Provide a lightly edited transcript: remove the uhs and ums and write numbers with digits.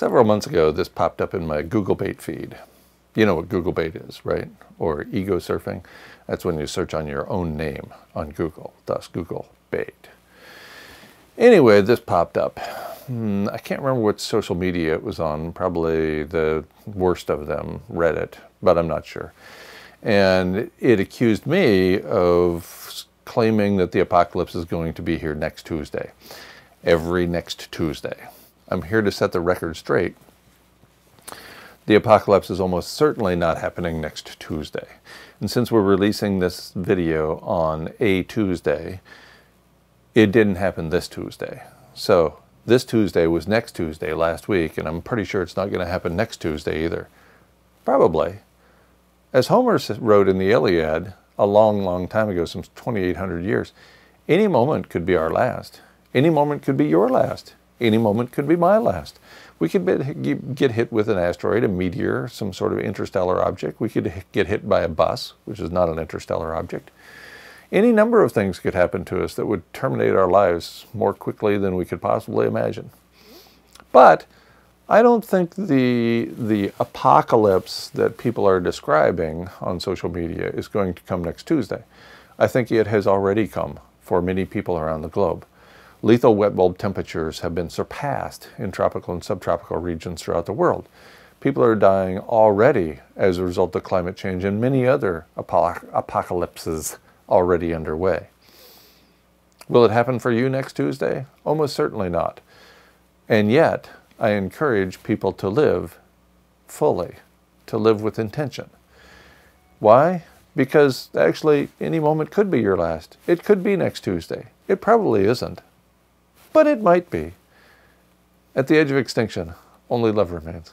Several months ago, this popped up in my Googlebait feed. You know what Googlebait is, right? Or ego surfing. That's when you search on your own name on Google, thus Googlebait. Anyway, this popped up. I can't remember what social media it was on, probably the worst of them, Reddit, but I'm not sure. And it accused me of claiming that the apocalypse is going to be here next Tuesday, every next Tuesday. I'm here to set the record straight. The apocalypse is almost certainly not happening next Tuesday. And since we're releasing this video on a Tuesday, it didn't happen this Tuesday. So this Tuesday was next Tuesday last week, and I'm pretty sure it's not going to happen next Tuesday either. Probably. As Homer wrote in the Iliad a long, long time ago, some 2,800 years, any moment could be our last. Any moment could be your last. Any moment could be my last. We could get hit with an asteroid, a meteor, some sort of interstellar object. We could get hit by a bus, which is not an interstellar object. Any number of things could happen to us that would terminate our lives more quickly than we could possibly imagine. But I don't think the apocalypse that people are describing on social media is going to come next Tuesday. I think it has already come for many people around the globe. Lethal wet bulb temperatures have been surpassed in tropical and subtropical regions throughout the world. People are dying already as a result of climate change and many other apocalypses already underway. Will it happen for you next Tuesday? Almost certainly not. And yet, I encourage people to live fully, to live with intention. Why? Because actually any moment could be your last. It could be next Tuesday. It probably isn't, but it might be. At the edge of extinction, only love remains.